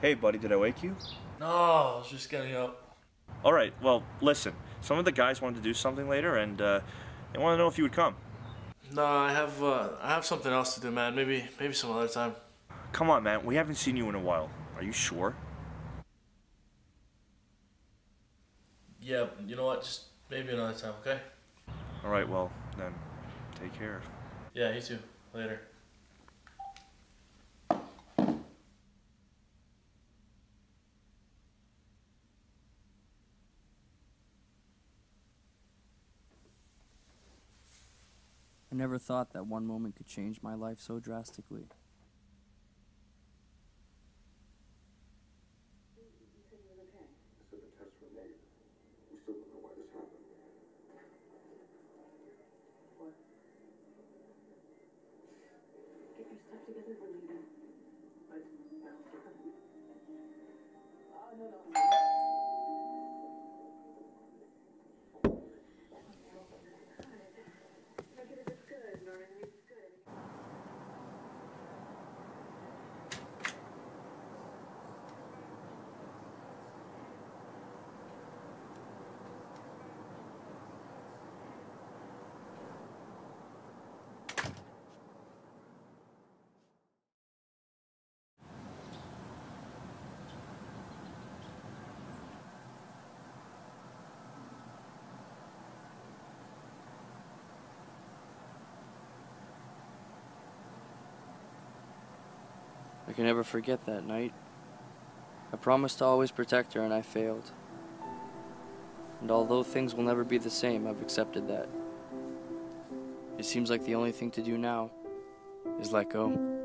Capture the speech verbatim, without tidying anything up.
Hey, buddy, did I wake you? No, I was just getting up. All right, well, listen. Some of the guys wanted to do something later, and uh, they want to know if you would come. No, I have uh, I have something else to do, man. Maybe maybe some other time. Come on, man. We haven't seen you in a while. Are you sure? Yeah, you know what? Just maybe another time, okay? All right, well, then take care. Yeah, you too. Later. I never thought that one moment could change my life so drastically. I can never forget that night. I promised to always protect her, and I failed. And although things will never be the same, I've accepted that. It seems like the only thing to do now is let go.